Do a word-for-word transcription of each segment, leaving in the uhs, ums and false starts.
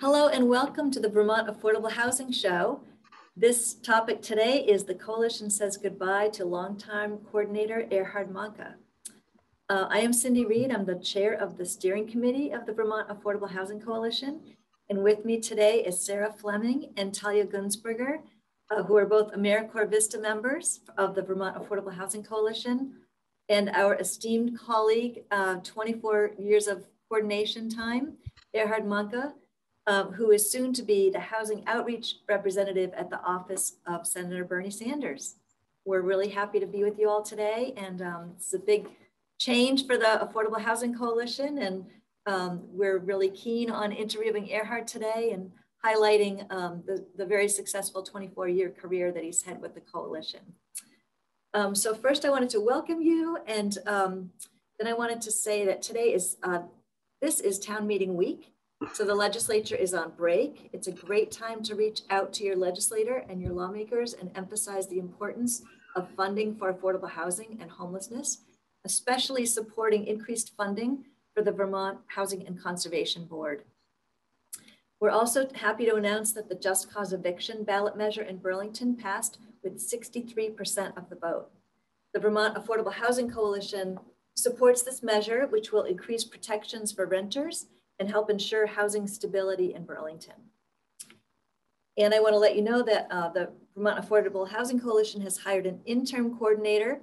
Hello and welcome to the Vermont Affordable Housing Show. This topic today is the Coalition Says Goodbye to longtime coordinator Erhard Mahnke. Uh, I am Cindy Reed. I'm the chair of the steering committee of the Vermont Affordable Housing Coalition. And with me today is Sarah Fleming and Talia Gunsberger, uh, who are both AmeriCorps VISTA members of the Vermont Affordable Housing Coalition and our esteemed colleague, uh, twenty-four years of coordination time, Erhard Mahnke, Um, who is soon to be the housing outreach representative at the office of Senator Bernie Sanders. We're really happy to be with you all today, and um, it's a big change for the Affordable Housing Coalition, and um, we're really keen on interviewing Erhard today and highlighting um, the, the very successful twenty-four year career that he's had with the coalition. Um, so first I wanted to welcome you, and um, then I wanted to say that today is, uh, this is town meeting week. So the legislature is on break. It's a great time to reach out to your legislator and your lawmakers and emphasize the importance of funding for affordable housing and homelessness, especially supporting increased funding for the Vermont Housing and Conservation Board. We're also happy to announce that the Just Cause Eviction ballot measure in Burlington passed with sixty-three percent of the vote. The Vermont Affordable Housing Coalition supports this measure, which will increase protections for renters and help ensure housing stability in Burlington. And I want to let you know that uh, the Vermont Affordable Housing Coalition has hired an interim coordinator,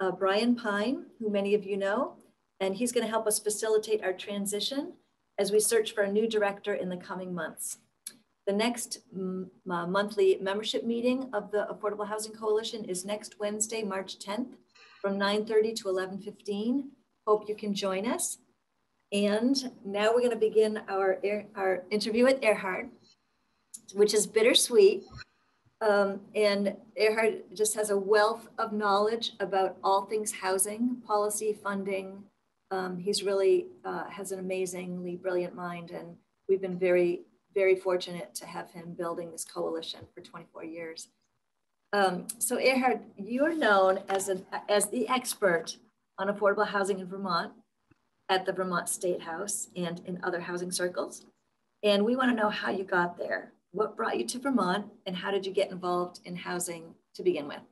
uh, Brian Pine, who many of you know, and he's going to help us facilitate our transition as we search for a new director in the coming months. The next m uh, monthly membership meeting of the Affordable Housing Coalition is next Wednesday, March tenth, from nine thirty to eleven fifteen. Hope you can join us. And now we're going to begin our, our interview with Erhard, which is bittersweet. Um, and Erhard just has a wealth of knowledge about all things housing, policy, funding. Um, he's really uh, has an amazingly brilliant mind, and we've been very, very fortunate to have him building this coalition for twenty-four years. Um, so Erhard, you're known as, an, as the expert on affordable housing in Vermont at the Vermont State House and in other housing circles. And we want to know how you got there. What brought you to Vermont, and how did you get involved in housing to begin with?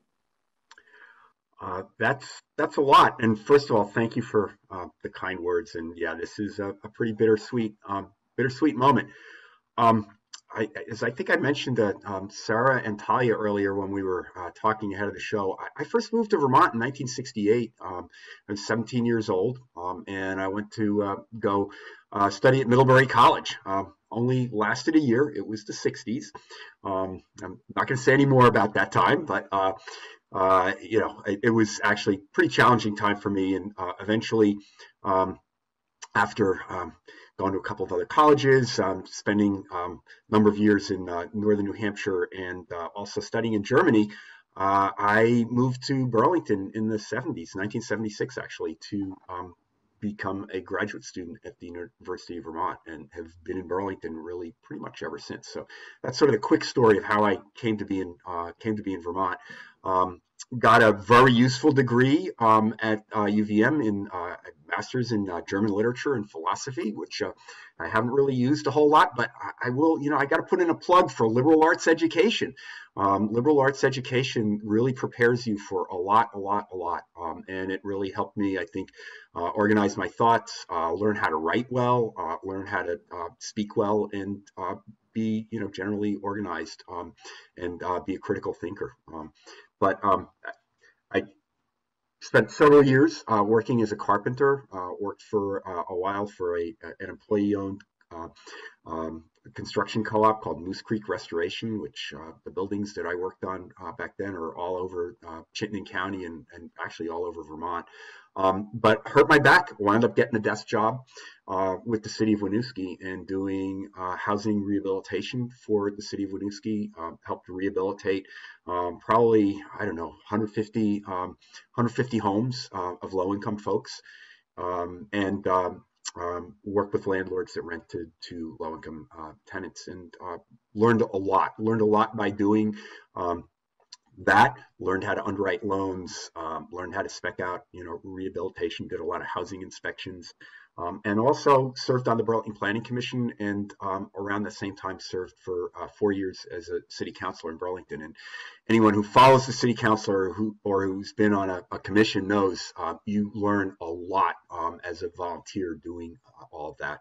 Uh, that's that's a lot. And first of all, thank you for uh, the kind words. And yeah, this is a, a pretty bittersweet, um, bittersweet moment. Um, I, as I think I mentioned that um, Sarah and Talia earlier when we were uh, talking ahead of the show, I, I first moved to Vermont in nineteen sixty-eight. Um, I was seventeen years old, um, and I went to uh, go uh, study at Middlebury College. Uh, only lasted a year. It was the sixties. Um, I'm not going to say any more about that time, but uh, uh, you know, it, it was actually a pretty challenging time for me. And uh, eventually, um, after um, gone to a couple of other colleges, um, spending a um, number of years in uh, northern New Hampshire, and uh, also studying in Germany. Uh, I moved to Burlington in the seventies, nineteen seventy-six actually, to um, become a graduate student at the University of Vermont, and have been in Burlington really pretty much ever since. So that's sort of the quick story of how I came to be in, uh, came to be in Vermont. Um, got a very useful degree um, at uh, U V M in uh, master's in uh, German literature and philosophy, which uh, I haven't really used a whole lot, but I, I will, you know, I got to put in a plug for liberal arts education. Um, liberal arts education really prepares you for a lot, a lot, a lot. Um, and it really helped me, I think, uh, organize my thoughts, uh, learn how to write well, uh, learn how to uh, speak well, and uh, be, you know, generally organized, um, and uh, be a critical thinker. Um, But um, I spent several years uh, working as a carpenter, uh, worked for uh, a while for a, an employee-owned uh, um, construction co-op called Moose Creek Restoration, which uh, the buildings that I worked on uh, back then are all over uh, Chittenden County, and, and actually all over Vermont. Um, but hurt my back, wound up getting a desk job uh, with the city of Winooski, and doing uh, housing rehabilitation for the city of Winooski. Um, helped to rehabilitate um, probably, I don't know, one hundred fifty homes uh, of low-income folks, um, and um, um, worked with landlords that rented to low-income uh, tenants, and uh, learned a lot, learned a lot by doing. Um, that, learned how to underwrite loans, um, learned how to spec out, you know, rehabilitation, did a lot of housing inspections, Um, and also served on the Burlington Planning Commission, and um, around the same time served for uh, four years as a city councilor in Burlington. And anyone who follows the city councilor or, who, or who's been on a, a commission knows uh, you learn a lot um, as a volunteer doing uh, all of that.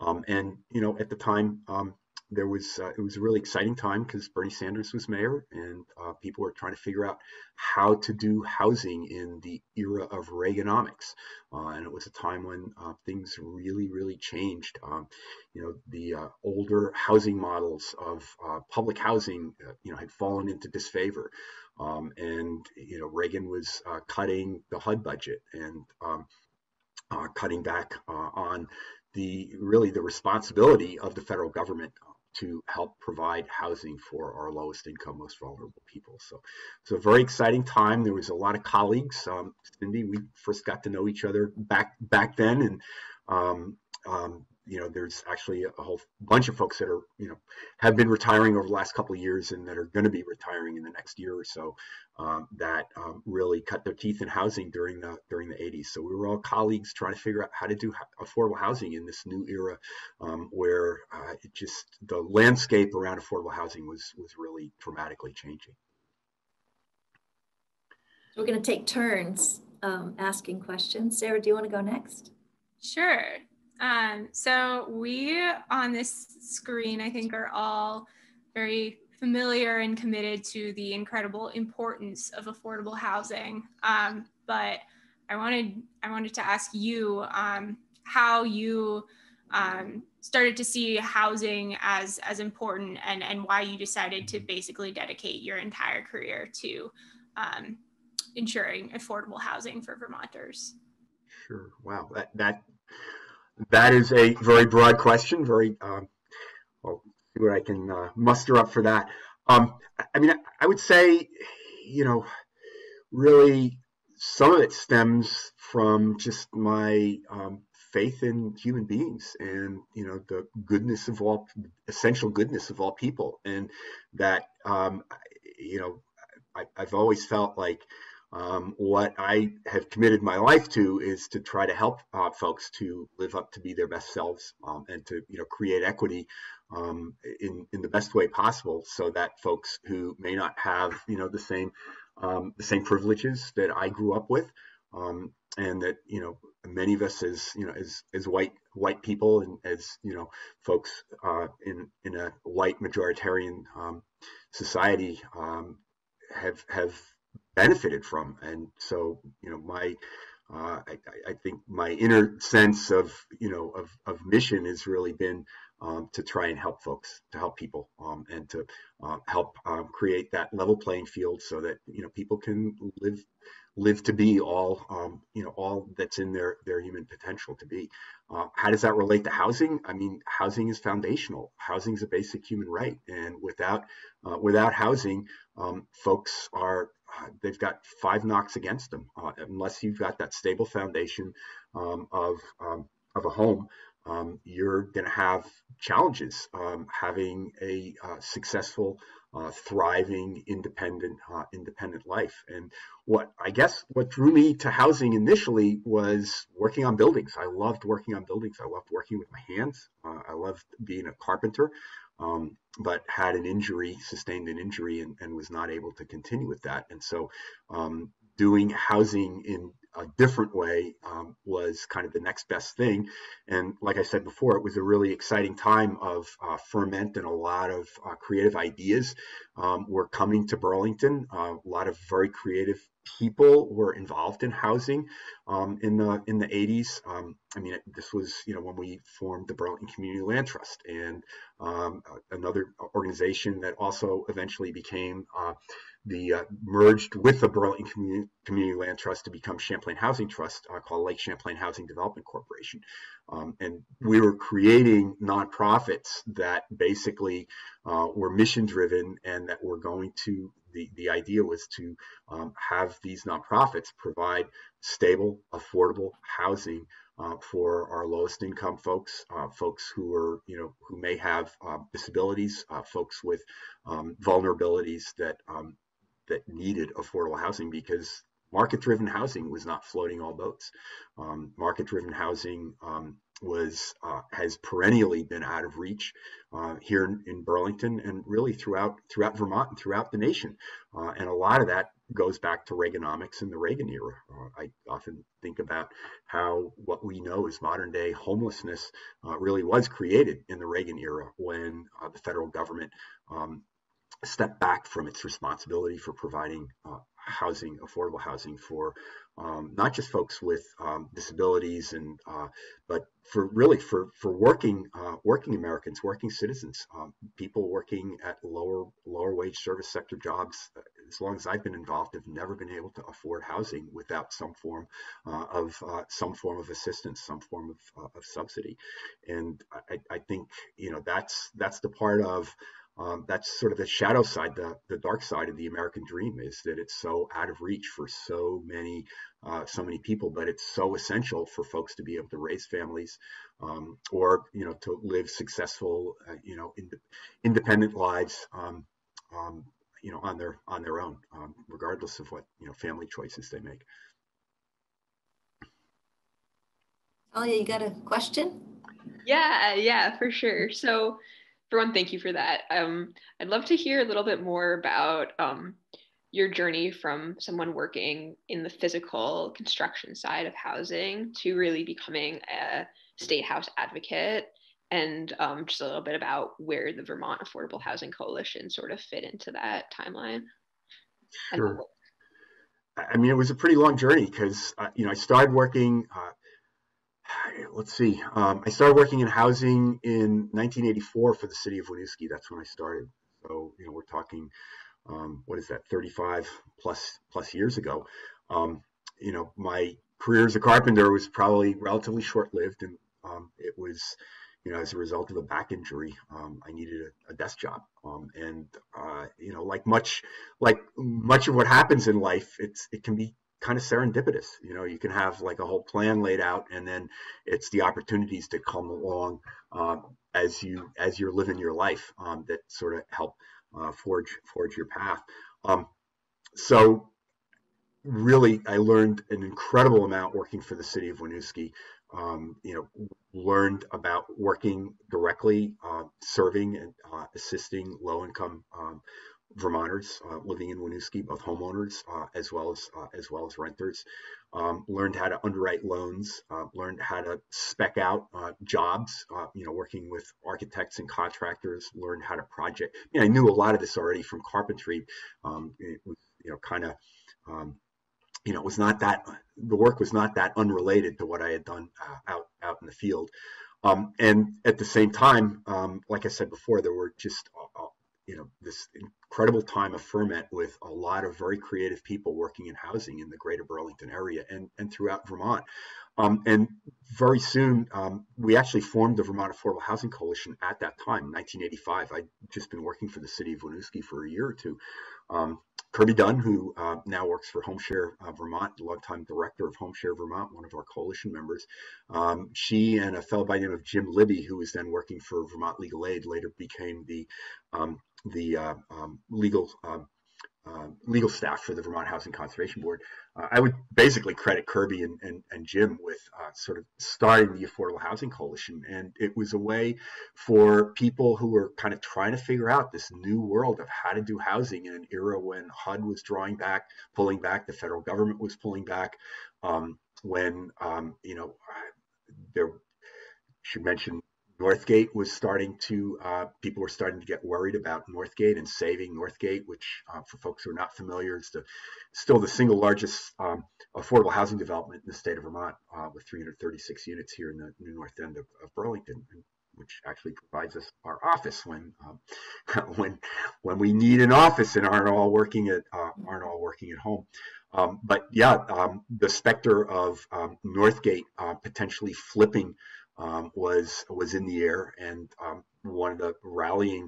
Um, and, you know, at the time, um, there was uh, it was a really exciting time because Bernie Sanders was mayor, and uh, people were trying to figure out how to do housing in the era of Reaganomics, uh, and it was a time when uh, things really, really changed. Um, you know, the uh, older housing models of uh, public housing, uh, you know, had fallen into disfavor, um, and you know, Reagan was uh, cutting the H U D budget and um, uh, cutting back uh, on the really the responsibility of the federal government to help provide housing for our lowest income, most vulnerable people. So it's a very exciting time. There was a lot of colleagues. Um, Cindy, we first got to know each other back back then, and um, um, you know, there's actually a whole bunch of folks that are, you know, have been retiring over the last couple of years and that are going to be retiring in the next year or so, um, that um, really cut their teeth in housing during the during the eighties. So we were all colleagues trying to figure out how to do affordable housing in this new era, um, where uh, it just the landscape around affordable housing was was really dramatically changing. We're going to take turns um, asking questions. Sarah, do you want to go next? Sure. Um, so we on this screen, I think, are all very familiar and committed to the incredible importance of affordable housing. Um, but I wanted, I wanted to ask you um, how you um, started to see housing as, as important, and, and why you decided to basically dedicate your entire career to um, ensuring affordable housing for Vermonters. Sure. Wow. That, that. That is a very broad question. Very, um, well, see what I can uh, muster up for that. Um, I mean, I would say, you know, really some of it stems from just my um, faith in human beings and, you know, the goodness of all, essential goodness of all people. And that, um, you know, I, I've always felt like, Um, what I have committed my life to is to try to help uh, folks to live up to be their best selves, um, and to, you know, create equity um, in, in the best way possible, so that folks who may not have, you know, the same um, the same privileges that I grew up with, um, and that, you know, many of us as, you know, as, as white white people and as, you know, folks uh, in, in a white majoritarian um, society um, have have benefited from. And so, you know, my uh, I, I think my inner sense of, you know, of, of mission has really been um, to try and help folks, to help people, um, and to uh, help um, create that level playing field so that, you know, people can live live to be all, um, you know, all that's in their their human potential to be. Uh, how does that relate to housing? I mean, housing is foundational. Housing is a basic human right, and without uh, without housing, um, folks are Uh, they've got five knocks against them, uh, unless you've got that stable foundation um, of, um, of a home. Um, you're going to have challenges um, having a uh, successful, uh, thriving, independent, uh, independent life. And what I guess what drew me to housing initially was working on buildings. I loved working on buildings. I loved working with my hands. Uh, I loved being a carpenter. Um, but had an injury, sustained an injury, and, and was not able to continue with that. And so um, doing housing in a different way um, was kind of the next best thing. And like I said before, it was a really exciting time of uh, ferment, and a lot of uh, creative ideas um, were coming to Burlington. Uh, a lot of very creative people were involved in housing um, in the in the eighties. Um, I mean, this was, you know, when we formed the Burlington Community Land Trust, and um, another organization that also eventually became uh, the uh, merged with the Burlington Community, Community Land Trust to become Champlain Housing Trust, uh, called Lake Champlain Housing Development Corporation. Um, and we were creating nonprofits that basically uh, were mission driven, and that were going to The, the idea was to um, have these nonprofits provide stable, affordable housing uh, for our lowest income folks, uh, folks who are, you know, who may have uh, disabilities, uh, folks with um, vulnerabilities that um, that needed affordable housing because Market-driven housing was not floating all boats. Um, market-driven housing um, was uh, has perennially been out of reach uh, here in, in Burlington, and really throughout throughout Vermont and throughout the nation. Uh, and a lot of that goes back to Reaganomics and the Reagan era. Uh, I often think about how what we know as modern-day homelessness uh, really was created in the Reagan era, when uh, the federal government um, stepped back from its responsibility for providing Uh, housing, affordable housing for um, not just folks with um, disabilities, and uh, but for really for for working uh, working Americans, working citizens, um, people working at lower lower wage service sector jobs. As long as I've been involved, have never been able to afford housing without some form uh, of uh, some form of assistance, some form of, uh, of subsidy. And I, I think you know that's that's the part of. Um, that's sort of the shadow side, the, the dark side of the American dream, is that it's so out of reach for so many, uh, so many people, but it's so essential for folks to be able to raise families, um, or, you know, to live successful, uh, you know, ind- independent lives, um, um, you know, on their, on their own, um, regardless of what, you know, family choices they make. Talia, you got a question? Yeah, yeah, for sure. So, everyone, thank you for that. Um, I'd love to hear a little bit more about um, your journey from someone working in the physical construction side of housing to really becoming a state house advocate, and um, just a little bit about where the Vermont Affordable Housing Coalition sort of fit into that timeline. Sure. I mean, it was a pretty long journey because, uh, you know, I started working uh, Let's see. Um, I started working in housing in nineteen eighty-four for the city of Winooski. That's when I started. So, you know, we're talking, um, what is that, thirty-five plus plus years ago. Um, you know, my career as a carpenter was probably relatively short-lived, and um, it was, you know, as a result of a back injury, um, I needed a, a desk job. Um, and uh, you know, like much like much of what happens in life, it's it can be kind of serendipitous. You know, you can have like a whole plan laid out, and then it's the opportunities that come along um, as you as you're living your life um, that sort of help uh, forge forge your path. Um, so really, I learned an incredible amount working for the city of Winooski. Um, you know, learned about working directly, uh, serving and uh, assisting low-income Um, Vermonters uh, living in Winooski, both homeowners uh, as well as uh, as well as renters, um, learned how to underwrite loans, uh, learned how to spec out uh, jobs. Uh, you know, working with architects and contractors, learned how to project. You know, I knew a lot of this already from carpentry. Um, it was, you know, kind of, um, you know, it was not that the work was not that unrelated to what I had done uh, out out in the field. Um, and at the same time, um, like I said before, there were just uh, you know, this incredible time of ferment with a lot of very creative people working in housing in the greater Burlington area and, and throughout Vermont. Um, and very soon, um, we actually formed the Vermont Affordable Housing Coalition at that time, nineteen eighty-five. I'd just been working for the city of Winooski for a year or two. Um, Kirby Dunn, who uh, now works for Homeshare uh, Vermont, longtime director of Homeshare Vermont, one of our coalition members. Um, she and a fellow by the name of Jim Libby, who was then working for Vermont Legal Aid, later became the um, the uh, um, legal uh, uh, legal staff for the Vermont Housing Conservation Board. Uh, I would basically credit Kirby and, and, and Jim with uh, sort of starting the Affordable Housing Coalition. And it was a way for people who were kind of trying to figure out this new world of how to do housing in an era when H U D was drawing back, pulling back, the federal government was pulling back, um, when, um, you know, there, she mentioned Northgate was starting to, uh, people were starting to get worried about Northgate and saving Northgate, which uh, for folks who are not familiar, is the, still the single largest um, affordable housing development in the state of Vermont, uh, with three hundred thirty-six units here in the new north end of, of Burlington, which actually provides us our office when um, when when we need an office and aren't all working at uh, aren't all working at home. Um, but yeah, um, the specter of um, Northgate uh, potentially flipping Um, was was in the air, and um, one of the rallying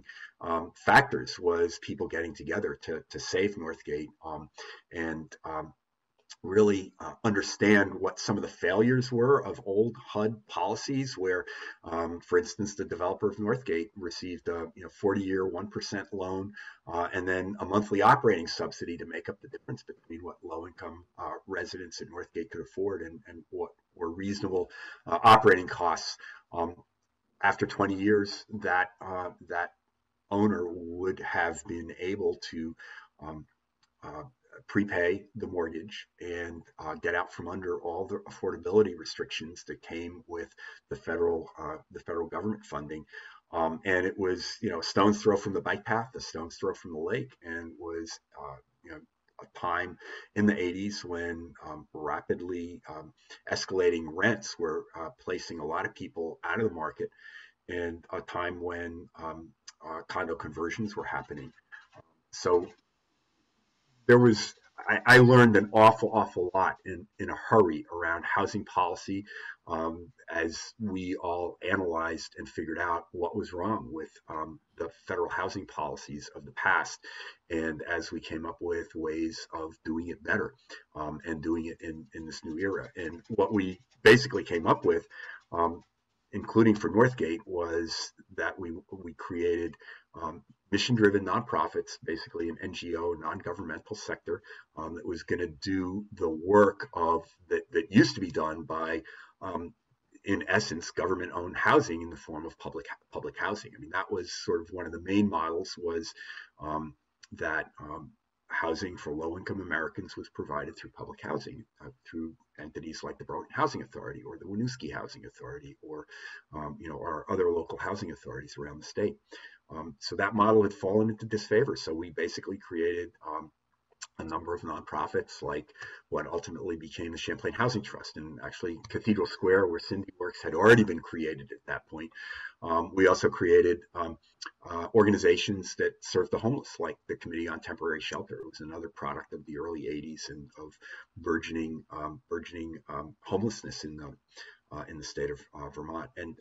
um, factors was people getting together to to save Northgate, um, and um, really uh, understand what some of the failures were of old H U D policies where, um, for instance, the developer of Northgate received a you know, forty-year, one percent loan uh, and then a monthly operating subsidy to make up the difference between what low-income uh, residents at Northgate could afford and, and what were reasonable uh, operating costs. Um, after twenty years, that, uh, that owner would have been able to um, uh, prepay the mortgage and uh, get out from under all the affordability restrictions that came with the federal uh, the federal government funding, um, and it was you know a stone's throw from the bike path, a stone's throw from the lake, and was uh, you know a time in the eighties when um, rapidly um, escalating rents were uh, placing a lot of people out of the market, and a time when um, uh, condo conversions were happening. So there was, I, I learned an awful, awful lot in, in a hurry around housing policy um, as we all analyzed and figured out what was wrong with um, the federal housing policies of the past. And as we came up with ways of doing it better um, and doing it in, in this new era. And what we basically came up with, um, including for Northgate, was that we, we created um, mission-driven nonprofits, basically an N G O, non-governmental sector, um, that was going to do the work of that, that used to be done by, um, in essence, government-owned housing in the form of public public housing. I mean, that was sort of one of the main models was um, that um, housing for low-income Americans was provided through public housing, uh, through entities like the Burlington Housing Authority or the Winooski Housing Authority or, um, you know, our other local housing authorities around the state. Um, so that model had fallen into disfavor. So we basically created um, a number of nonprofits like what ultimately became the Champlain Housing Trust, and actually Cathedral Square, where Cindy works, had already been created at that point. Um, we also created um, uh, organizations that serve the homeless, like the Committee on Temporary Shelter. It was another product of the early eighties and of burgeoning, um, burgeoning um, homelessness in the uh, in the state of uh, Vermont. And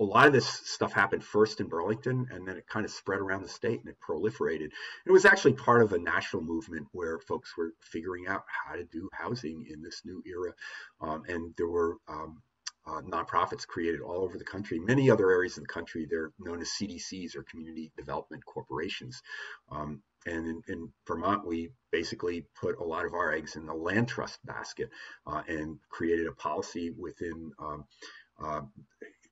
a lot of this stuff happened first in Burlington, and then it kind of spread around the state and it proliferated. It was actually part of a national movement where folks were figuring out how to do housing in this new era. Um, and there were um, uh, nonprofits created all over the country. Many other areas of the country, they're known as C D Cs or Community Development Corporations. Um, and in, in Vermont, we basically put a lot of our eggs in the land trust basket uh, and created a policy within um, uh,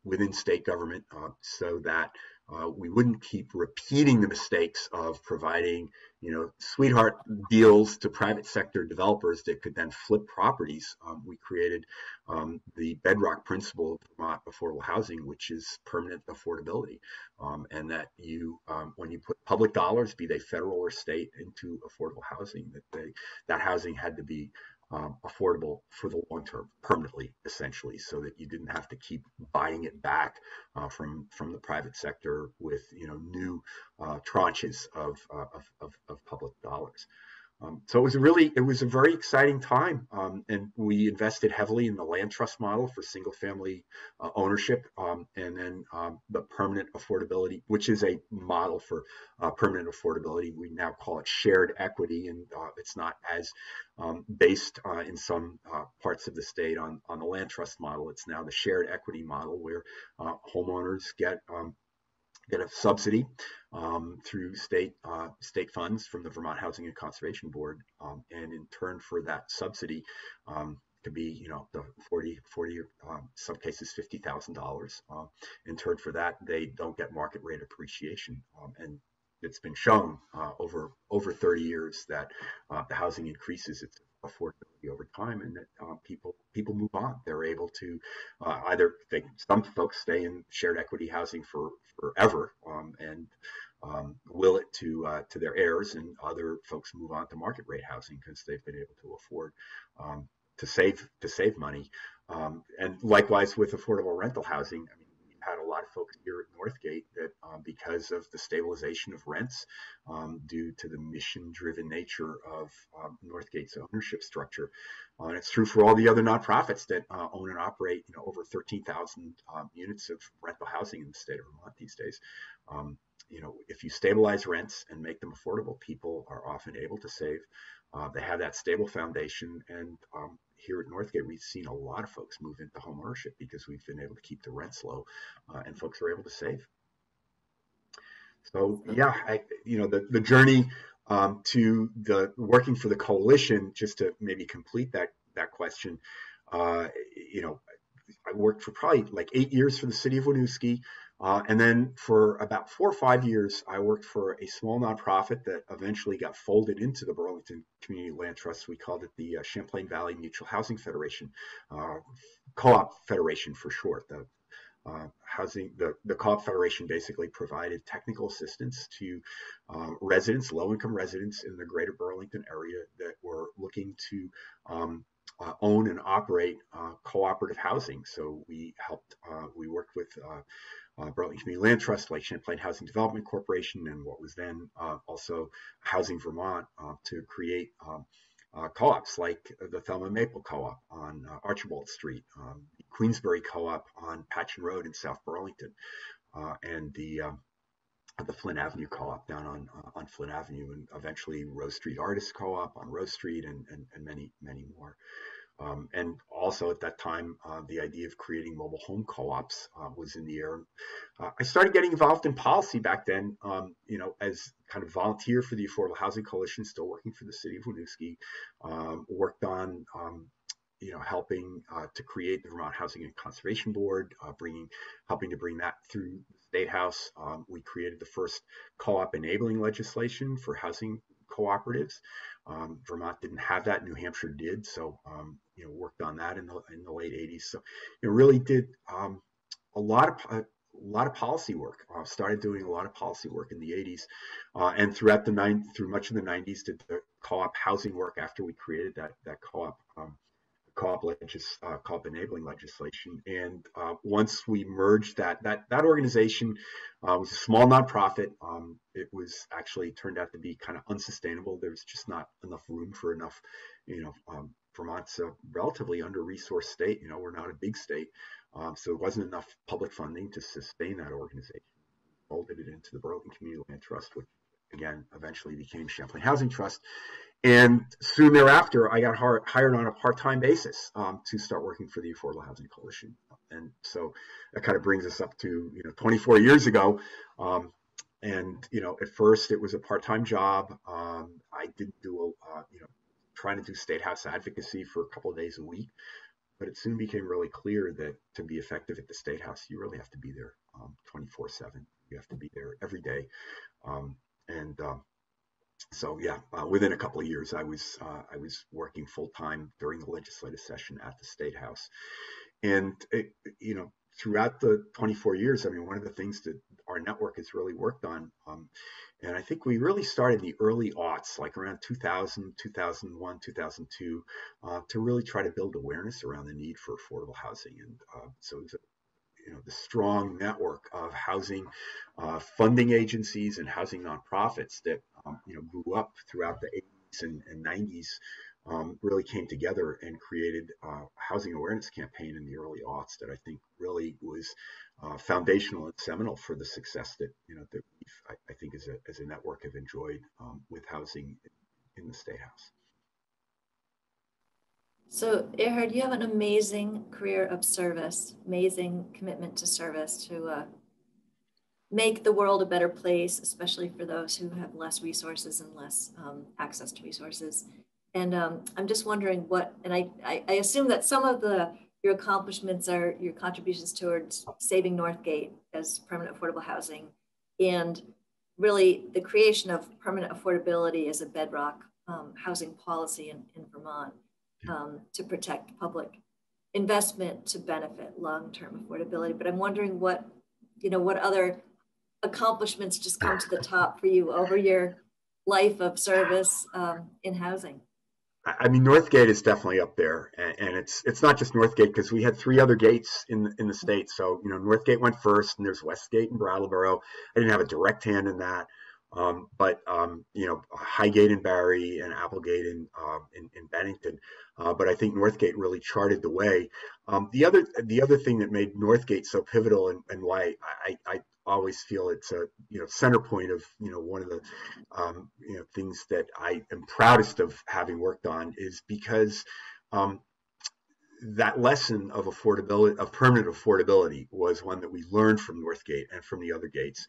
within state government uh, so that uh, we wouldn't keep repeating the mistakes of providing, you know, sweetheart deals to private sector developers that could then flip properties. Um, we created um, the bedrock principle of Vermont affordable housing, which is permanent affordability. Um, and that you, um, when you put public dollars, be they federal or state, into affordable housing, that they, that housing had to be Um, affordable for the long term, permanently, essentially, so that you didn't have to keep buying it back uh, from from the private sector with you know new uh, tranches of, uh, of, of of public dollars. Um, so it was a really it was a very exciting time, um, and we invested heavily in the land trust model for single family uh, ownership, um, and then um, the permanent affordability, which is a model for uh, permanent affordability. We now call it shared equity, and uh, it's not as um, based uh, in some uh, parts of the state on on the land trust model. It's now the shared equity model, where uh, homeowners get um, get a subsidy um, through state uh, state funds from the Vermont Housing and Conservation Board, um, and in turn for that subsidy um, to be, you know, the forty, forty, um, some cases fifty thousand um, dollars. In turn for that, they don't get market rate appreciation, um, and it's been shown uh, over over thirty years that uh, the housing increases its affordability over time, and that uh, people people move on. They're able to uh, either they, some folks stay in shared equity housing for forever, um, and um, will it to uh, to their heirs, and other folks move on to market rate housing because they've been able to afford um, to save to save money. Um, and likewise with affordable rental housing. I mean, had a lot of folks here at Northgate that um, became because of the stabilization of rents um, due to the mission-driven nature of um, Northgate's ownership structure. Uh, and it's true for all the other nonprofits that uh, own and operate, you know, over thirteen thousand um, units of rental housing in the state of Vermont these days. Um, you know, if you stabilize rents and make them affordable, people are often able to save. Uh, they have that stable foundation, and um, here at Northgate, we've seen a lot of folks move into home ownership because we've been able to keep the rents low, uh, and folks are able to save. So yeah, I, you know, the, the journey um, to the working for the coalition, just to maybe complete that, that question, uh, you know, I worked for probably like eight years for the city of Winooski. Uh, and then for about four or five years, I worked for a small nonprofit that eventually got folded into the Burlington Community Land Trust. We called it the uh, Champlain Valley Mutual Housing Federation, uh, co-op federation for short. The uh, housing, the, the co-op federation basically provided technical assistance to um, residents, low-income residents in the greater Burlington area that were looking to um, Uh, own and operate uh, cooperative housing. So we helped, uh, we worked with uh, uh, Burlington Community Land Trust, Lake Champlain Housing Development Corporation, and what was then uh, also Housing Vermont uh, to create um, uh, co-ops like the Thelma Maple Co op on uh, Archibald Street, um, Queensbury Co op on Patchen Road in South Burlington, uh, and the um, the Flint Avenue co-op down on uh, on Flint Avenue, and eventually Rose Street Artists Co-op on Rose Street, and, and, and many, many more. Um, and also at that time, uh, the idea of creating mobile home co-ops uh, was in the air. Uh, I started getting involved in policy back then, um, you know, as kind of volunteer for the Affordable Housing Coalition, still working for the city of Winooski, um, worked on, um, you know, helping uh, to create the Vermont Housing and Conservation Board, uh, bringing, helping to bring that through the State House. Um, we created the first co-op enabling legislation for housing cooperatives. Um, Vermont didn't have that, New Hampshire did, so, um, you know, worked on that in the, in the late eighties. So it really did um, a lot of, a lot of policy work. I uh, started doing a lot of policy work in the eighties, uh, and throughout the nine, through much of the nineties, did the co-op housing work after we created that, that co-op. Um, co-op legis, uh, co-op enabling legislation. And uh, once we merged that, that, that organization uh, was a small nonprofit. Um, it was actually turned out to be kind of unsustainable. There was just not enough room for enough, you know, um, Vermont's a relatively under-resourced state. You know, we're not a big state. Um, so there wasn't enough public funding to sustain that organization. Folded it into the Burlington Community Land Trust, which again, eventually became Champlain Housing Trust. And soon thereafter, I got hired on a part-time basis um, to start working for the Affordable Housing Coalition. And so that kind of brings us up to, you know, twenty-four years ago. Um, and, you know, at first it was a part-time job. Um, I did do, a, uh, you know, trying to do State House advocacy for a couple of days a week. But it soon became really clear that to be effective at the State House, you really have to be there um, twenty-four seven. You have to be there every day. Um, and um, so yeah, uh, within a couple of years, I was uh, I was working full time during the legislative session at the State House, and it, you know, throughout the twenty-four years, I mean, one of the things that our network has really worked on, um, and I think we really started in the early aughts, like around two thousand, two thousand one, two thousand two, uh, to really try to build awareness around the need for affordable housing, and uh, so it was a, you know, the strong network of housing uh, funding agencies and housing nonprofits that um, you know, grew up throughout the eighties and, and nineties um, really came together and created a housing awareness campaign in the early aughts that I think really was uh, foundational and seminal for the success that, you know, that we've, I, I think as a, as a network have enjoyed um, with housing in the State House. So, Erhard, you have an amazing career of service, amazing commitment to service to uh, make the world a better place, especially for those who have less resources and less um, access to resources. And um, I'm just wondering what, and I, I, I assume that some of the your accomplishments are your contributions towards saving Northgate as permanent affordable housing, and really the creation of permanent affordability as a bedrock um, housing policy in, in Vermont. Um, to protect public investment to benefit long-term affordability. But I'm wondering what, you know, what other accomplishments just come to the top for you over your life of service um, in housing. I mean, Northgate is definitely up there, and, and it's it's not just Northgate, because we had three other gates in in the state. So, you know, Northgate went first, and there's Westgate and Brattleboro. I didn't have a direct hand in that, um, but um, you know, Highgate and Barry and Applegate and um, in, in Bennington. Uh, but I think Northgate really charted the way. Um, the other the other thing that made Northgate so pivotal, and, and why I, I always feel it's a you know center point of you know one of the um, you know things that I am proudest of having worked on, is because um, that lesson of affordability, of permanent affordability, was one that we learned from Northgate and from the other gates.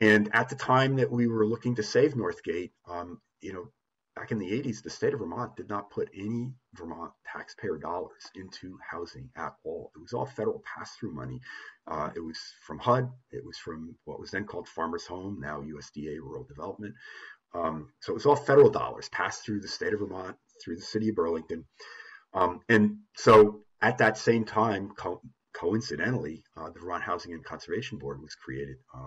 And at the time that we were looking to save Northgate, um, you know, back in the eighties, the state of Vermont did not put any Vermont taxpayer dollars into housing at all. It was all federal pass-through money. Uh, it was from H U D. It was from what was then called Farmers Home, now U S D A Rural Development. Um, so it was all federal dollars passed through the state of Vermont, through the city of Burlington. Um, and so at that same time, co coincidentally, uh, the Vermont Housing and Conservation Board was created. Uh,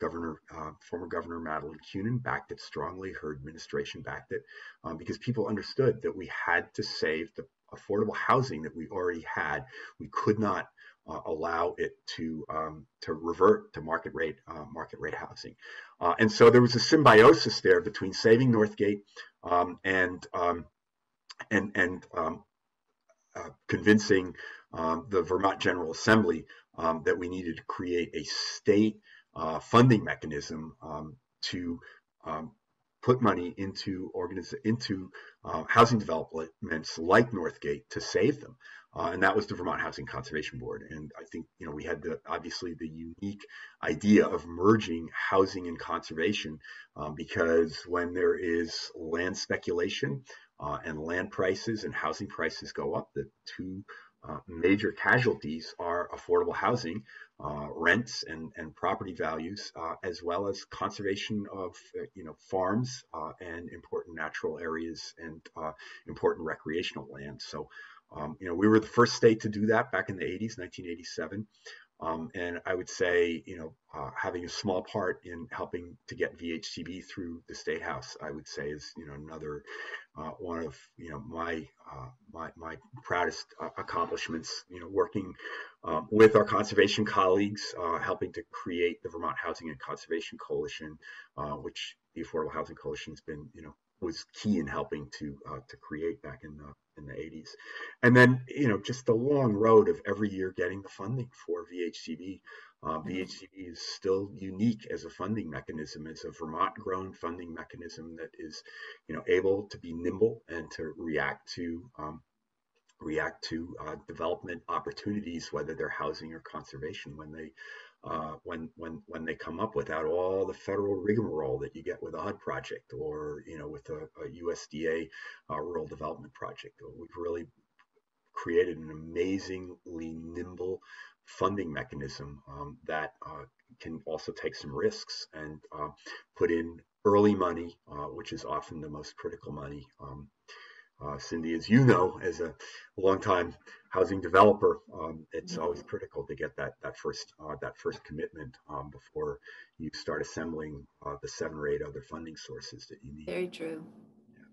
Governor, uh, former Governor Madeleine Cunin backed it strongly. Her administration backed it, um, because people understood that we had to save the affordable housing that we already had. We could not uh, allow it to um, to revert to market rate uh, market rate housing, uh, and so there was a symbiosis there between saving Northgate um, and, um, and and and um, uh, convincing Um, the Vermont General Assembly um, that we needed to create a state uh, funding mechanism um, to um, put money into organiz into uh, housing developments like Northgate to save them. Uh, and that was the Vermont Housing Conservation Board. And I think, you know, we had the, obviously the unique idea of merging housing and conservation, um, because when there is land speculation uh, and land prices and housing prices go up, the two Uh, major casualties are affordable housing, uh, rents and, and property values, uh, as well as conservation of uh, you know farms uh, and important natural areas and uh, important recreational land. So um, you know we were the first state to do that back in the eighties, nineteen eighty-seven. Um, and I would say, you know, uh, having a small part in helping to get V H C B through the State House, I would say, is, you know, another uh, one of, you know, my uh, my, my proudest uh, accomplishments, you know, working um, with our conservation colleagues, uh, helping to create the Vermont Housing and Conservation Coalition, uh, which the Affordable Housing Coalition has been, you know, was key in helping to uh, to create back in the in the eighties, and then you know just the long road of every year getting the funding for V H C B. Uh, V H C B is still unique as a funding mechanism. It's a Vermont-grown funding mechanism that is, you know, able to be nimble and to react to um, react to uh, development opportunities, whether they're housing or conservation, when they. Uh, when when when they come up, without all the federal rigmarole that you get with a H U D project or you know with a, a U S D A uh, rural development project. We've really created an amazingly nimble funding mechanism um, that uh, can also take some risks and uh, put in early money, uh, which is often the most critical money. Um, Uh, Cindy, as you know, as a longtime housing developer, um, it's always critical to get that that first uh, that first commitment um, before you start assembling uh, the seven or eight other funding sources that you need. Very true. Yeah.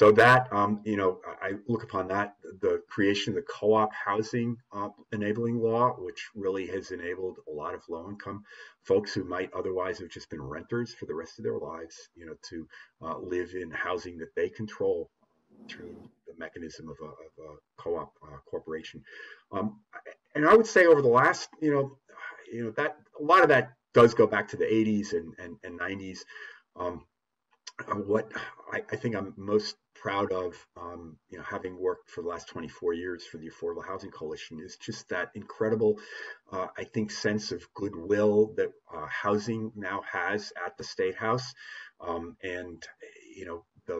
So that um, you know, I look upon that the creation of the co-op housing uh, enabling law, which really has enabled a lot of low-income folks who might otherwise have just been renters for the rest of their lives, you know, to uh, live in housing that they control through the mechanism of a, of a co-op uh, corporation. Um, and I would say over the last, you know, you know, that a lot of that does go back to the eighties and, and, and nineties. Um, what I, I think I'm most proud of, um, you know, having worked for the last twenty-four years for the Affordable Housing Coalition, is just that incredible, uh, I think, sense of goodwill that uh, housing now has at the State House. Um, and, you know, the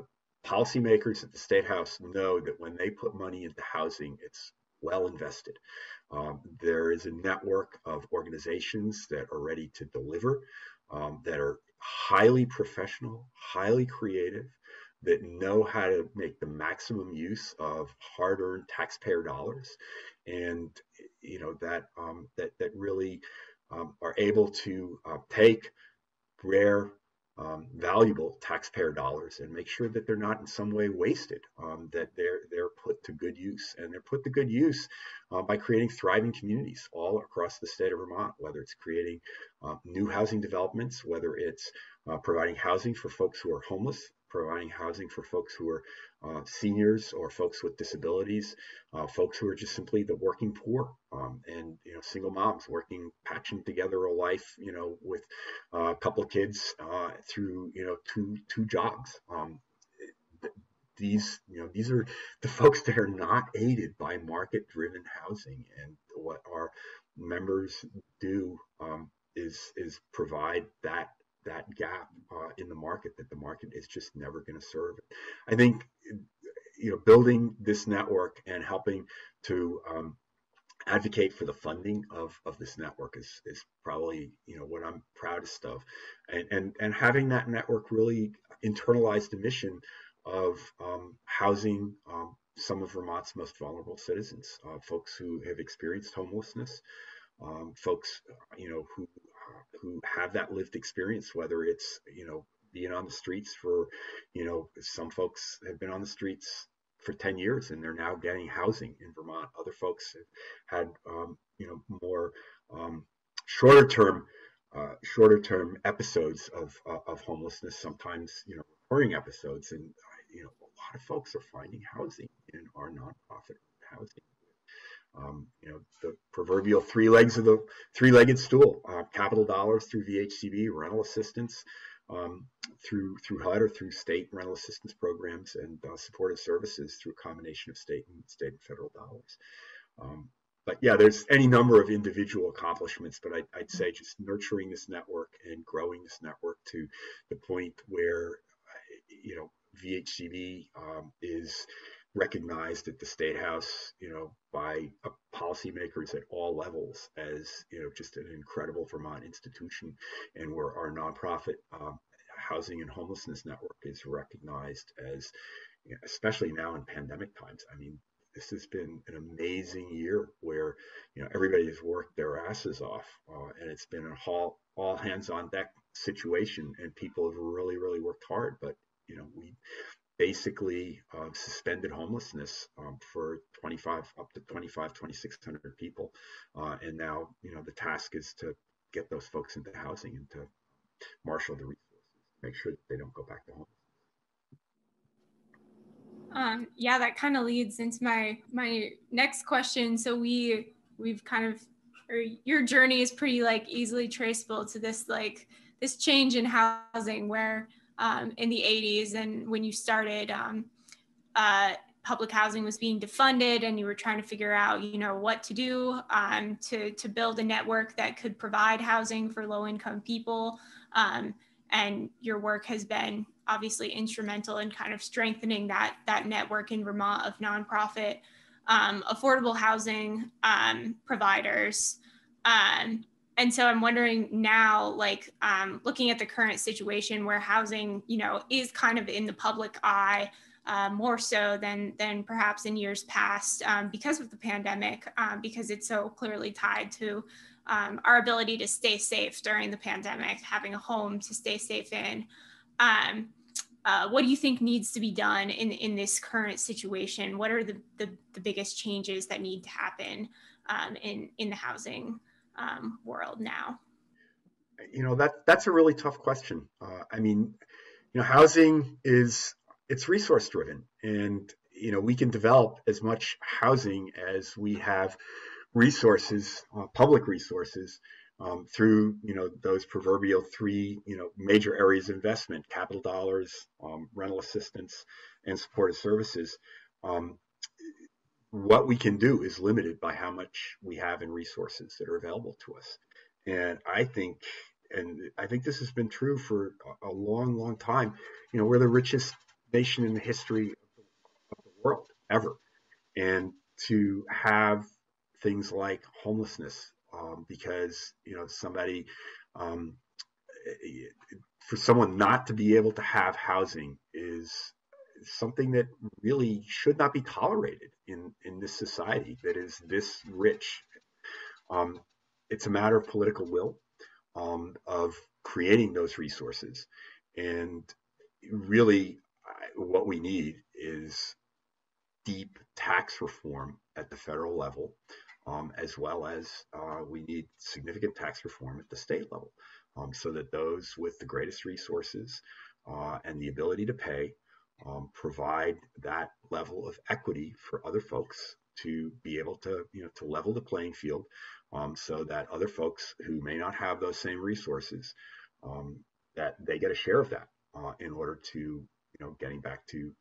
policymakers at the State House know that when they put money into housing, it's well invested. Um, there is a network of organizations that are ready to deliver, um, that are highly professional, highly creative, that know how to make the maximum use of hard-earned taxpayer dollars, and you know that um, that that really um, are able to uh, take rare, um, valuable taxpayer dollars and make sure that they're not in some way wasted, um, that they're, they're put to good use. And they're put to good use uh, by creating thriving communities all across the state of Vermont, whether it's creating uh, new housing developments, whether it's uh, providing housing for folks who are homeless, providing housing for folks who are uh, seniors or folks with disabilities, uh, folks who are just simply the working poor, um, and you know, single moms working, patching together a life, you know, with uh, a couple of kids uh, through you know two two jobs. Um, these you know these are the folks that are not aided by market-driven housing, and what our members do um, is is provide that. that gap uh, in the market that the market is just never going to serve. I think, you know, building this network and helping to um, advocate for the funding of, of this network is, is probably, you know, what I'm proudest of. And, and, and having that network really internalize the mission of um, housing um, some of Vermont's most vulnerable citizens, uh, folks who have experienced homelessness, um, folks, you know, who who have that lived experience, whether it's, you know, being on the streets for, you know, some folks have been on the streets for ten years and they're now getting housing in Vermont. Other folks have had, um, you know, more um, shorter term, uh, shorter term episodes of, uh, of homelessness, sometimes, you know, recurring episodes. And, you know, a lot of folks are finding housing in our nonprofit housing. Um, you know, the proverbial three legs of the three-legged stool, uh, capital dollars through V H C B, rental assistance um, through through H U D or through state rental assistance programs, and uh, supportive services through a combination of state and state and federal dollars. Um, but yeah, there's any number of individual accomplishments, but I, I'd say just nurturing this network and growing this network to the point where, you know, V H C B um, is recognized at the State House, you know, by uh, policymakers at all levels as, you know, just an incredible Vermont institution, and where our nonprofit um, housing and homelessness network is recognized as, you know, especially now in pandemic times. I mean, this has been an amazing year where, you know, everybody has worked their asses off, uh, and it's been a all, all hands on deck situation, and people have really, really worked hard. But, you know, we basically uh, suspended homelessness um, for twenty-five, up to twenty-five, twenty-six hundred people. Uh, and now, you know, the task is to get those folks into housing and to marshal the resources, make sure that they don't go back to home. Um, yeah, that kind of leads into my, my next question. So we, we've kind of, or your journey is pretty like easily traceable to this, like this change in housing where Um, in the eighties, and when you started, um, uh, public housing was being defunded, and you were trying to figure out, you know, what to do um, to to build a network that could provide housing for low-income people. Um, and your work has been obviously instrumental in kind of strengthening that that network in Vermont of nonprofit um, affordable housing um, providers. Um, And so I'm wondering now, like um, looking at the current situation where housing, you know, is kind of in the public eye uh, more so than, than perhaps in years past um, because of the pandemic, um, because it's so clearly tied to um, our ability to stay safe during the pandemic, having a home to stay safe in. Um, uh, what do you think needs to be done in, in this current situation? What are the, the, the biggest changes that need to happen um, in, in the housing Um, world now? You know, that that's a really tough question. Uh, I mean, you know, housing is, it's resource driven, and, you know, we can develop as much housing as we have resources, uh, public resources, um, through, you know, those proverbial three, you know, major areas of investment: capital dollars, um, rental assistance, and supportive services. Um, What we can do is limited by how much we have in resources that are available to us. And I think, and I think this has been true for a long, long time. You know, we're the richest nation in the history of the world ever. And to have things like homelessness, um, because, you know, somebody, um, for someone not to be able to have housing is something that really should not be tolerated in, in this society that is this rich. Um, it's a matter of political will, um, of creating those resources. And really what we need is deep tax reform at the federal level, um, as well as uh, we need significant tax reform at the state level, um, so that those with the greatest resources uh, and the ability to pay um, provide that level of equity for other folks to be able to, you know, to level the playing field, um, so that other folks who may not have those same resources, um, that they get a share of that uh, in order to, you know, getting back to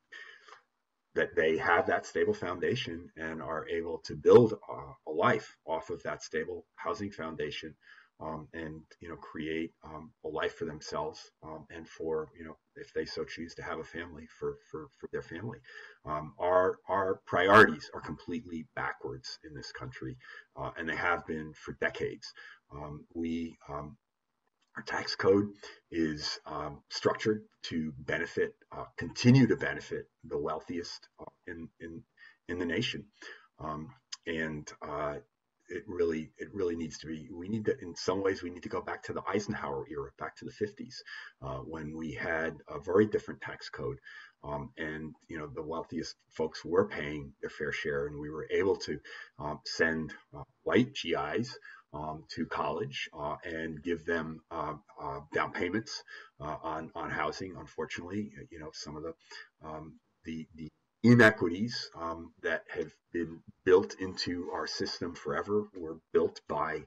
that they have that stable foundation and are able to build uh, a life off of that stable housing foundation, um, and, you know, create um, a life for themselves, um, and for, you know, if they so choose to have a family, for, for, for their family. Um, our, our priorities are completely backwards in this country, uh, and they have been for decades. Um, we, um, Our tax code is um, structured to benefit, uh, continue to benefit the wealthiest uh, in, in, in the nation. Um, and uh, it really, it really needs to be, we need to, in some ways, we need to go back to the Eisenhower era, back to the fifties, uh, when we had a very different tax code. Um, and, you know, the wealthiest folks were paying their fair share, and we were able to um, send uh, white G Is Um, to college uh, and give them uh, uh, down payments uh, on on housing. Unfortunately, you know, some of the um, the, the inequities um, that have been built into our system forever were built by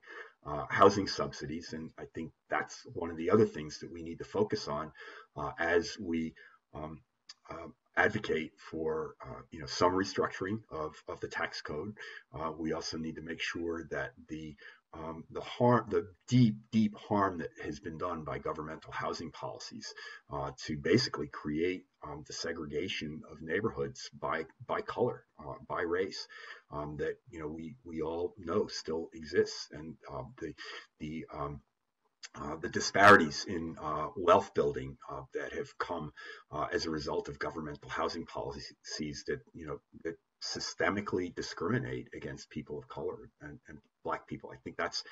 uh, housing subsidies, and I think that's one of the other things that we need to focus on uh, as we um, uh, advocate for uh, you know, some restructuring of of the tax code. Uh, we also need to make sure that the Um, the harm, the deep, deep harm that has been done by governmental housing policies uh, to basically create um, the segregation of neighborhoods by by color, uh, by race, um, that, you know, we we all know still exists, and uh, the the um, uh, the disparities in uh, wealth building uh, that have come uh, as a result of governmental housing policies that, you know, that systemically discriminate against people of color and, and Black people. I think that's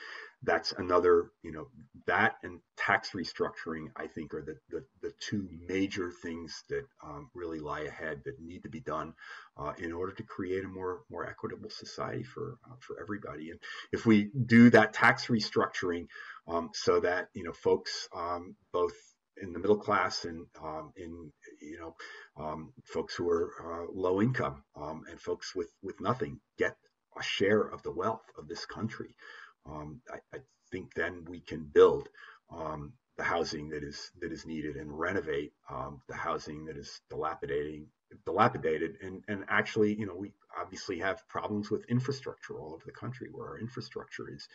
that's another, you know, that and tax restructuring, I think, are the the, the two major things that um, really lie ahead that need to be done uh, in order to create a more more equitable society for uh, for everybody. And if we do that tax restructuring um, so that, you know, folks um, both in the middle class and um, in, you know, um, folks who are uh, low income um, and folks with with nothing get a share of the wealth of this country, um, I, I think then we can build um, the housing that is that is needed and renovate um, the housing that is dilapidating dilapidated and and actually, you know, we obviously have problems with infrastructure all over the country, where our infrastructure is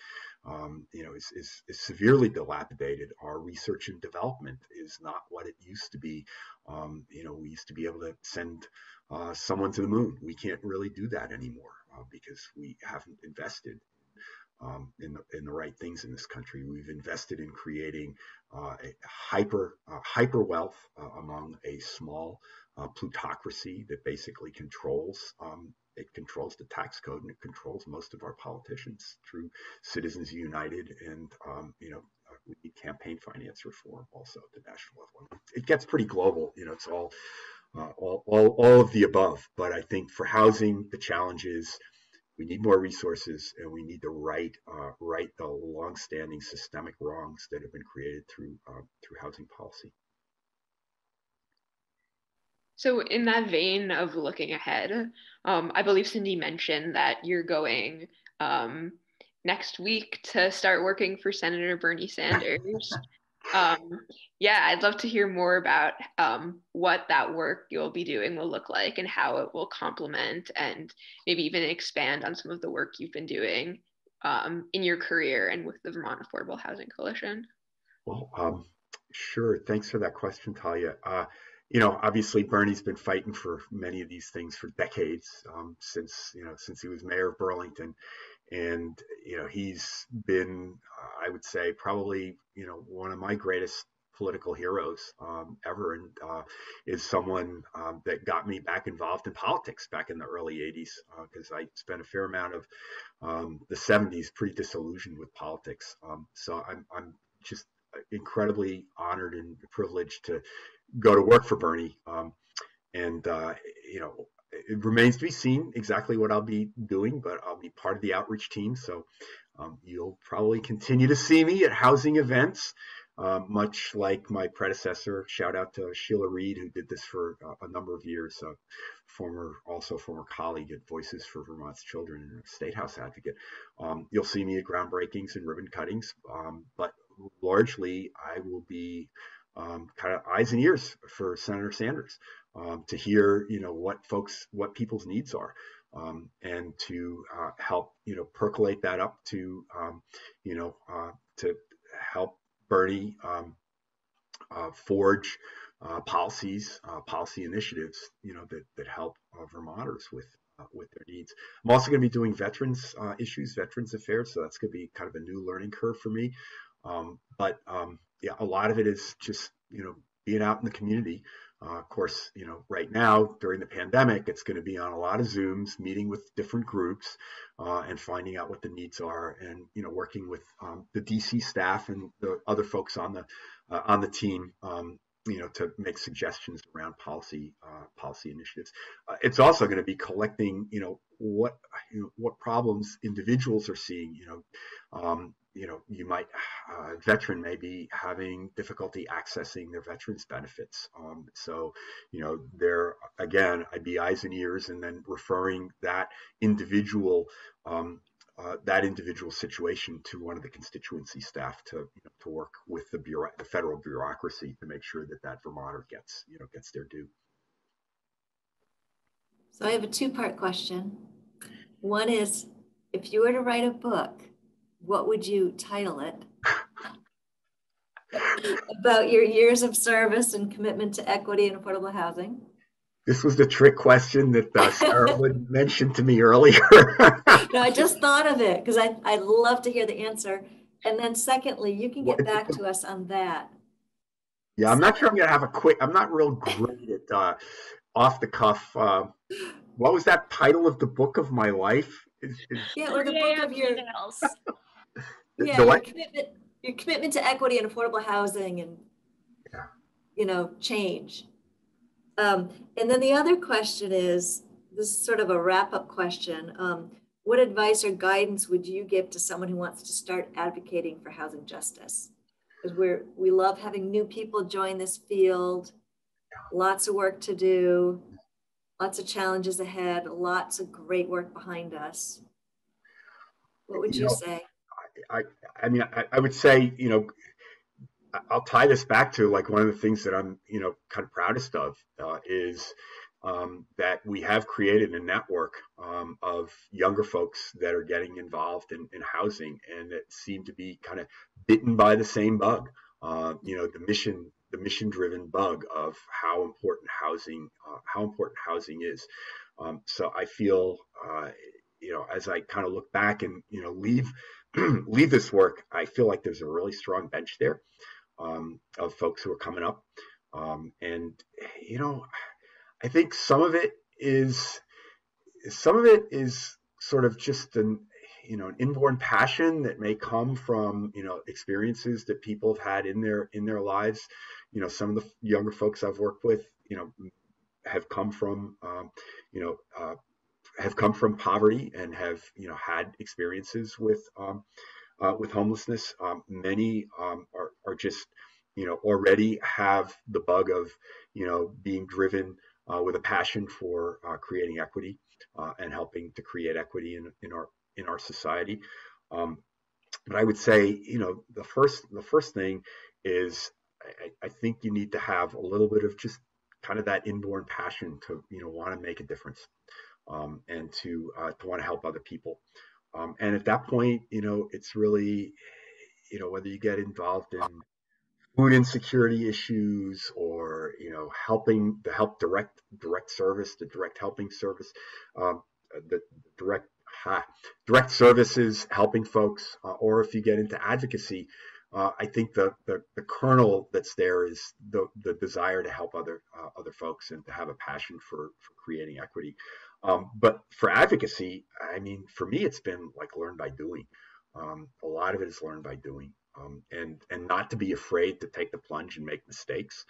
um, you know, is, is, is severely dilapidated. Our research and development is not what it used to be. Um, you know, we used to be able to send uh, someone to the moon. We can't really do that anymore uh, because we haven't invested Um, in, the, in the right things in this country. We've invested in creating uh, a hyper uh, hyper wealth uh, among a small uh, plutocracy that basically controls um, it controls the tax code, and it controls most of our politicians through Citizens United and um, you know, we need campaign finance reform also at the national level. It gets pretty global, you know. It's all uh, all, all all of the above, but I think for housing the challenge is, we need more resources, and we need to right uh, right the longstanding systemic wrongs that have been created through uh, through housing policy. So, in that vein of looking ahead, um, I believe Cindy mentioned that you're going um, next week to start working for Senator Bernie Sanders. um, yeah, I'd love to hear more about um, what that work you'll be doing will look like and how it will complement and maybe even expand on some of the work you've been doing um, in your career and with the Vermont Affordable Housing Coalition. Well, um, sure. Thanks for that question, Talia. Uh, you know, obviously Bernie's been fighting for many of these things for decades, um, since, you know, since he was mayor of Burlington. And, you know, he's been, uh, I would say, probably, you know, one of my greatest political heroes um, ever, and uh, is someone um, that got me back involved in politics back in the early eighties, because uh, I spent a fair amount of um, the seventies pretty disillusioned with politics. Um, so I'm, I'm just incredibly honored and privileged to go to work for Bernie. Um, and, uh, you know, it remains to be seen exactly what I'll be doing, but I'll be part of the outreach team. So um, you'll probably continue to see me at housing events, uh, much like my predecessor. Shout out to Sheila Reed, who did this for uh, a number of years. So former, also former colleague at Voices for Vermont's Children and a State House advocate. Um, you'll see me at groundbreakings and ribbon cuttings, um, but largely I will be um, kind of eyes and ears for Senator Sanders. Um, to hear, you know, what folks, what people's needs are, um, and to uh, help, you know, percolate that up to, um, you know, uh, to help Bernie um, uh, forge uh, policies, uh, policy initiatives, you know, that, that help uh, Vermonters with uh, with their needs. I'm also going to be doing veterans uh, issues, veterans affairs, so that's going to be kind of a new learning curve for me. Um, but um, yeah, a lot of it is just, you know, being out in the community. Uh, of course, you know, right now during the pandemic, it's going to be on a lot of Zooms, meeting with different groups, uh, and finding out what the needs are, and you know, working with um, the D C staff and the other folks on the uh, on the team, um, you know, to make suggestions around policy uh, policy initiatives. Uh, it's also going to be collecting, you know, what you know, what problems individuals are seeing, you know. Um, You know, you might, uh, veteran may be having difficulty accessing their veterans benefits. Um, so, you know, there, again, I'd be eyes and ears, and then referring that individual, um, uh, that individual situation to one of the constituency staff to, you know, to work with the, bureau the federal bureaucracy to make sure that that Vermonter gets, you know, gets their due. So I have a two-part question. One is, if you were to write a book, what would you title it about your years of service and commitment to equity and affordable housing? This was the trick question that uh, Sarah would mention to me earlier. No, I just thought of it because I I'd love to hear the answer. And then secondly, you can get back to us on that. Yeah, I'm not sure I'm going to have a quick. I'm not real great at uh, off the cuff. Uh, what was that title of the book of my life? Yeah, or the yeah, book of your. Yeah, your commitment, your commitment to equity and affordable housing and, yeah. you know, change. Um, and then the other question is, this is sort of a wrap-up question. Um, what advice or guidance would you give to someone who wants to start advocating for housing justice? Because we're, we love having new people join this field, yeah. lots of work to do, lots of challenges ahead, lots of great work behind us. What would you, you know, say? I, I mean, I, I would say, you know, I'll tie this back to like one of the things that I'm, you know, kind of proudest of uh, is um, that we have created a network um, of younger folks that are getting involved in, in housing and that seem to be kind of bitten by the same bug, uh, you know, the mission, the mission-driven bug of how important housing, uh, how important housing is. Um, so I feel, uh, you know, as I kind of look back and, you know, leave. leave this work, I feel like there's a really strong bench there um, of folks who are coming up. Um, and, you know, I think some of it is, some of it is sort of just an, you know, an inborn passion that may come from, you know, experiences that people have had in their, in their lives. You know, some of the younger folks I've worked with, you know, have come from, um, you know, uh, have come from poverty and have, you know, had experiences with, um, uh, with homelessness. Um, many um, are, are just, you know, already have the bug of, you know, being driven uh, with a passion for uh, creating equity uh, and helping to create equity in, in our, in our society. Um, but I would say, you know, the first, the first thing is, I, I think you need to have a little bit of just kind of that inborn passion to, you know, want to make a difference. Um, and to, uh, to want to help other people. Um, and at that point, you know, it's really, you know, whether you get involved in food insecurity issues or, you know, helping the help direct, direct service, the direct helping service, um, the direct, ha, direct services, helping folks, uh, or if you get into advocacy, uh, I think the, the, the kernel that's there is the, the desire to help other, uh, other folks and to have a passion for, for creating equity. Um, but for advocacy, I mean, for me, it's been like learn by doing. Um, a lot of it is learn by doing. um, and and not to be afraid to take the plunge and make mistakes.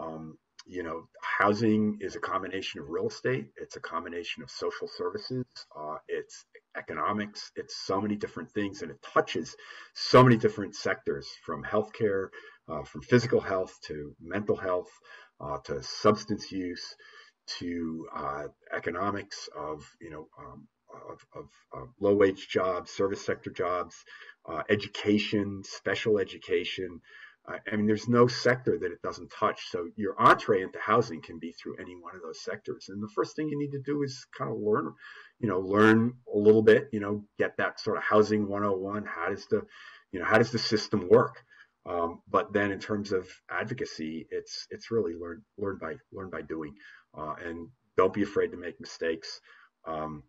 Um, you know, housing is a combination of real estate. It's a combination of social services. Uh, it's economics. It's so many different things, and it touches so many different sectors, from healthcare, uh, from physical health to mental health, uh, to substance use, to uh, economics of, you know, um, of, of, of low-wage jobs, service sector jobs, uh, education, special education. Uh, I mean, there's no sector that it doesn't touch. So your entree into housing can be through any one of those sectors. And the first thing you need to do is kind of learn, you know, learn a little bit, you know, get that sort of housing one oh one. How does the, you know, how does the system work? Um, but then in terms of advocacy, it's it's really learn learn by learn by doing, uh, and don't be afraid to make mistakes. Um,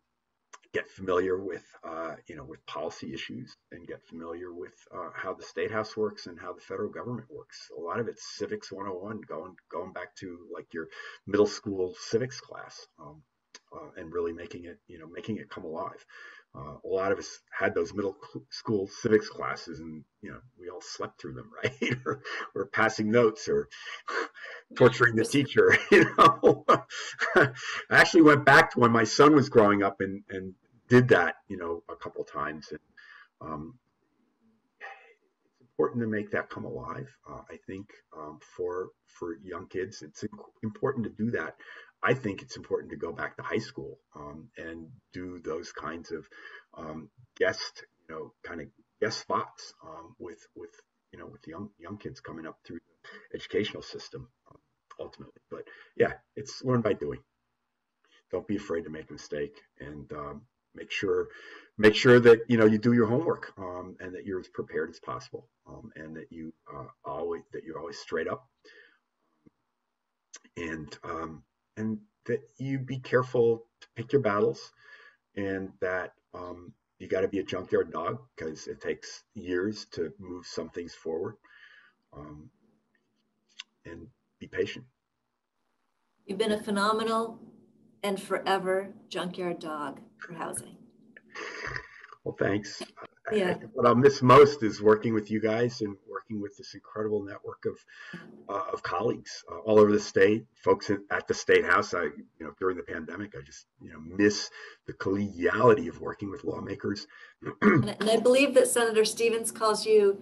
get familiar with uh, you know, with policy issues, and get familiar with uh, how the state house works and how the federal government works. A lot of it's civics one oh one, going going back to like your middle school civics class, um, uh, and really making it you know making it come alive. Uh, a lot of us had those middle school civics classes, and you know we all slept through them, right? or, or passing notes, or torturing the teacher. You know, I actually went back to when my son was growing up and and did that, you know, a couple of times. And um, it's important to make that come alive. Uh, I think um, for for young kids, it's important to do that. I think it's important to go back to high school um, and do those kinds of um, guest, you know, kind of guest spots um, with, with, you know, with young young kids coming up through the educational system um, ultimately. But yeah, it's learn by doing. Don't be afraid to make a mistake, and um, make sure make sure that you know you do your homework, um, and that you're as prepared as possible, um, and that you uh, always that you're always straight up, and um, and that you be careful to pick your battles, and that um, you got to be a junkyard dog, because it takes years to move some things forward, um, and be patient. You've been a phenomenal and forever junkyard dog for housing. Well, thanks. Yeah. I, I think what I'll miss most is working with you guys and working with this incredible network of uh, of colleagues uh, all over the state, folks in, at the State House. I, you know, during the pandemic, I just, you know, miss the collegiality of working with lawmakers. And I believe that Senator Stevens calls you,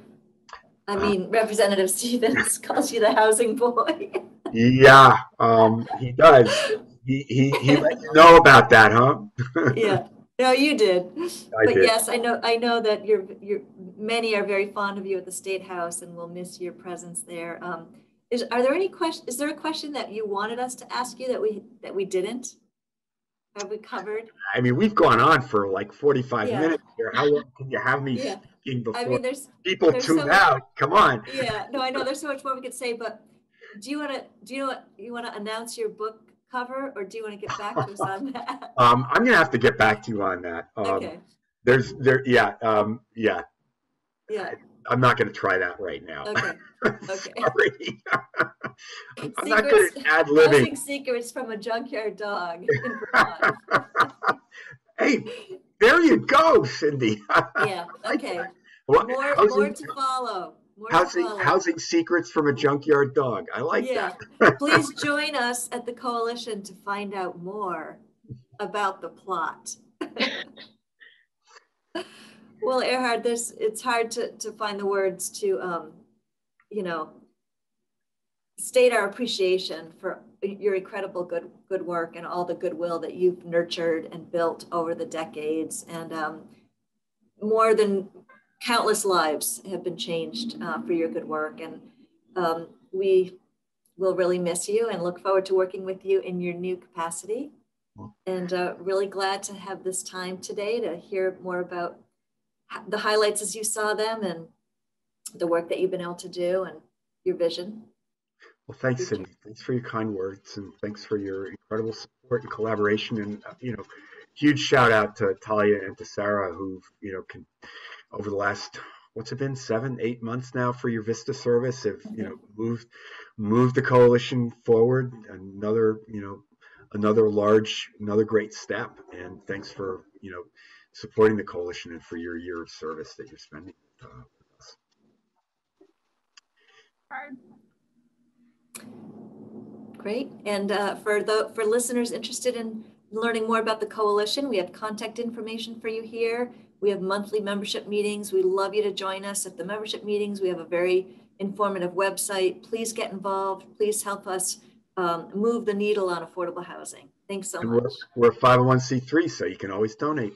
I mean, uh, Representative Stevens calls you the housing boy. Yeah, um, he does. He, he, he let you know about that, huh? Yeah. No, you did. I but did. Yes, I know. I know that you're. You're. Many are very fond of you at the State House, and will miss your presence there. Um, is are there any question? Is there a question that you wanted us to ask you that we that we didn't? Have we covered? I mean, we've gone on for like forty-five yeah. minutes here. How long can you have me yeah. speaking before I mean, there's, people there's tune so much, out? Come on. Yeah. No, I know. There's so much more we could say, but do you want to? Do you know what, you want to announce your book cover, or do you want to get back to us on that? um, I'm gonna have to get back to you on that. Um, okay. There's there, yeah, um, yeah, yeah. I, I'm not gonna try that right now. Okay. Okay. Sorry. I'm secrets, not good at ad libbing. Secrets from a junkyard dog. In Vermont. Hey, there you go, Cindy. Yeah. Okay. Well, more, housing, more to follow. More housing, housing secrets from a junkyard dog. I like yeah. that. Please join us at the coalition to find out more about the plot. Well, Erhard, there's, it's hard to, to find the words to, um, you know, state our appreciation for your incredible good, good work and all the goodwill that you've nurtured and built over the decades. And um, more than countless lives have been changed uh, for your good work, and um, we will really miss you and look forward to working with you in your new capacity. And uh, really glad to have this time today to hear more about the highlights as you saw them and the work that you've been able to do and your vision. Well, thanks, Cindy. Thanks for your kind words, and thanks for your incredible support and collaboration. And uh, you know, huge shout out to Talia and to Sarah, who you know can. Over the last, what's it been, seven, eight months now for your VISTA service, have you know moved moved the coalition forward. Another, you know, another large, another great step. And thanks for you know supporting the coalition and for your year of service that you're spending. Uh, card. Great. And uh, for the for listeners interested in learning more about the coalition, we have contact information for you here. We have monthly membership meetings. We love you to join us at the membership meetings. We have a very informative website. Please get involved. Please help us um, move the needle on affordable housing. Thanks so much. We're, we're five oh one c three, so you can always donate.